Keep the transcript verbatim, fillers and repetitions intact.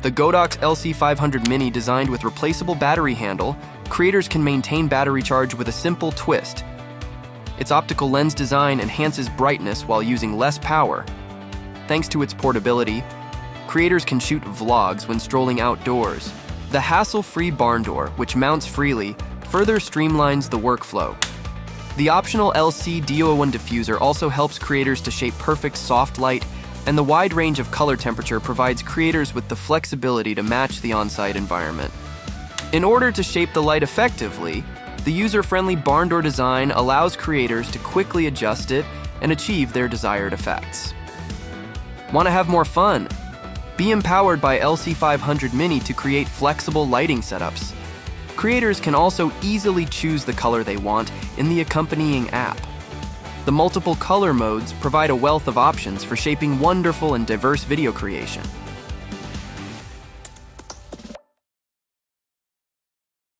The Godox L C five hundred Mini, designed with replaceable battery handle, creators can maintain battery charge with a simple twist. Its optical lens design enhances brightness while using less power. Thanks to its portability, creators can shoot vlogs when strolling outdoors. The hassle-free barn door, which mounts freely, further streamlines the workflow. The optional L C D zero one diffuser also helps creators to shape perfect soft light, and the wide range of color temperature provides creators with the flexibility to match the on-site environment. In order to shape the light effectively, the user-friendly barn door design allows creators to quickly adjust it and achieve their desired effects. Want to have more fun? Be empowered by L C five hundred Mini to create flexible lighting setups. Creators can also easily choose the color they want in the accompanying app. The multiple color modes provide a wealth of options for shaping wonderful and diverse video creation.